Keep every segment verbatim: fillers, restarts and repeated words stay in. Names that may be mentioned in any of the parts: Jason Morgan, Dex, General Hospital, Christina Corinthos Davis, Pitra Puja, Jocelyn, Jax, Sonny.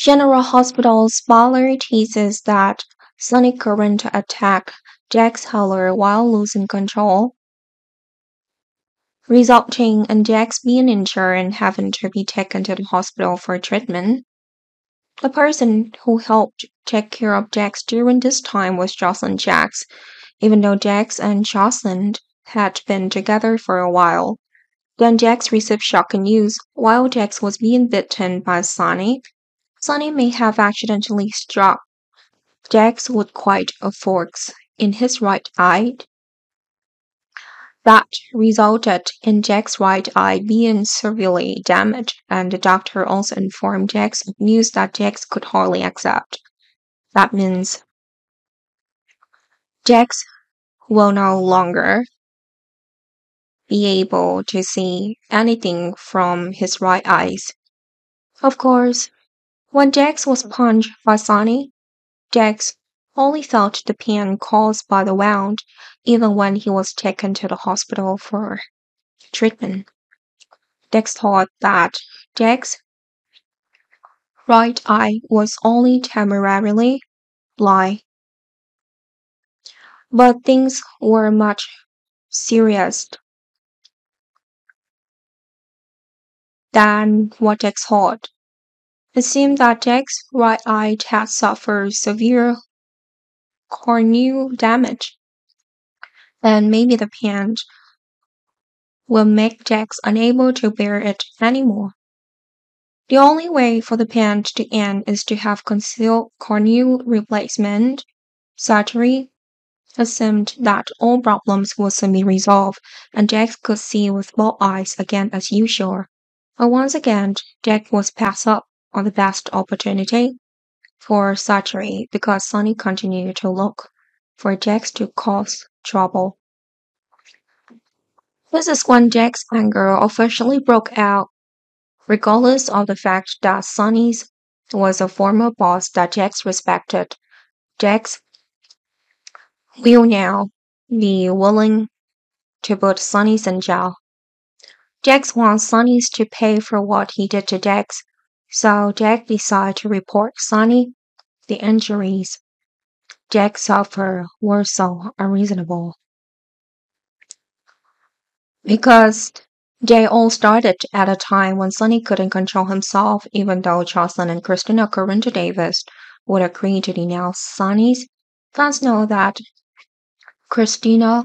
General Hospital's spoiler teases that Sonny Corinth attacked Jax Heller while losing control, resulting in Jax being injured and having to be taken to the hospital for treatment. The person who helped take care of Jax during this time was Jocelyn Jax, even though Jax and Jocelyn had been together for a while. When Jax received shocking news, while Jax was being bitten by Sonny, Sonny may have accidentally struck Jax with quite a force in his right eye. That resulted in Jax's right eye being severely damaged, and the doctor also informed Jax of news that Jax could hardly accept. That means Jax will no longer be able to see anything from his right eyes. Of course, when Jax was punched by Sonny, Jax only felt the pain caused by the wound, even when he was taken to the hospital for treatment. Dex thought that Jax's right eye was only temporarily blind, but things were much serious than what Dex thought. It seemed that Jax's right eye had suffered severe corneal damage, and maybe the pain will make Jax unable to bear it anymore. The only way for the pain to end is to have concealed corneal replacement surgery. Assumed that all problems would soon be resolved, and Jax could see with both eyes again as usual. But once again, Jax was passed up on the best opportunity for surgery because Sonny continued to look for Jax to cause trouble. This is when Jax's anger officially broke out, regardless of the fact that Sonny's was a former boss that Jax respected. Jax will now be willing to put Sonny's in jail. Jax wants Sonny's to pay for what he did to Jax, so Jax decides to report Sonny the injuries Jax's offer were so unreasonable, because they all started at a time when Sonny couldn't control himself, even though Jocelyn and Christina Corinthos Davis would agree to denounce Sonny's. Fans know that Christina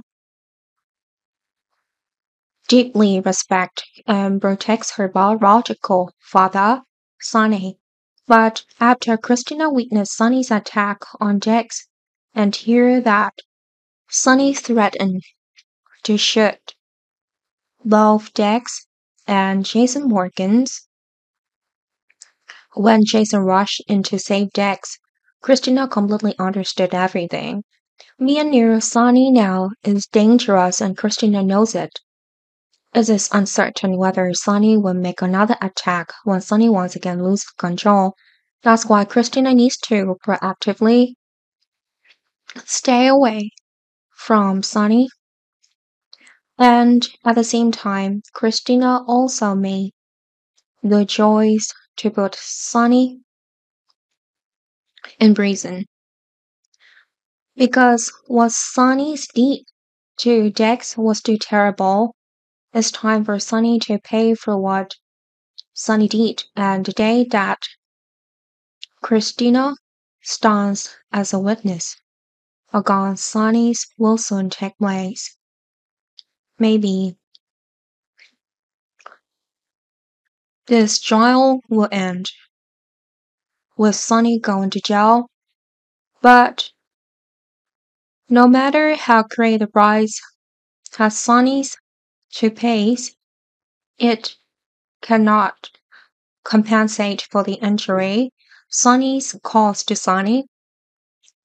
deeply respects and protects her biological father, Sonny. But after Christina witnessed Sonny's attack on Jax and hears that Sonny threatened to shoot both Jax and Jason Morgan's, when Jason rushed in to save Jax, Christina completely understood everything. Being near Sonny now is dangerous, and Christina knows it. It is uncertain whether Sonny will make another attack when Sonny once again loses control. That's why Christina needs to proactively stay away from Sonny. And at the same time, Christina also made the choice to put Sonny in prison, because what Sonny did to Jax was too terrible. It's time for Sonny to pay for what Sonny did, and the day that Christina stands as a witness against Sonny's will soon take place. Maybe this trial will end with Sonny going to jail, but no matter how great the price has Sonny's to pay, it cannot compensate for the injury Sonny's caused to Sonny.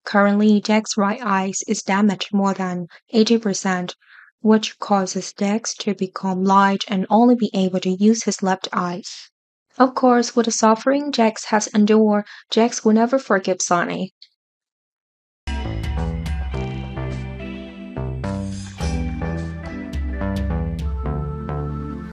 Currently, Dex's right eye is damaged more than eighty percent, which causes Dex to become blind and only be able to use his left eye. Of course, with the suffering Jax has endured, Jax will never forgive Sonny.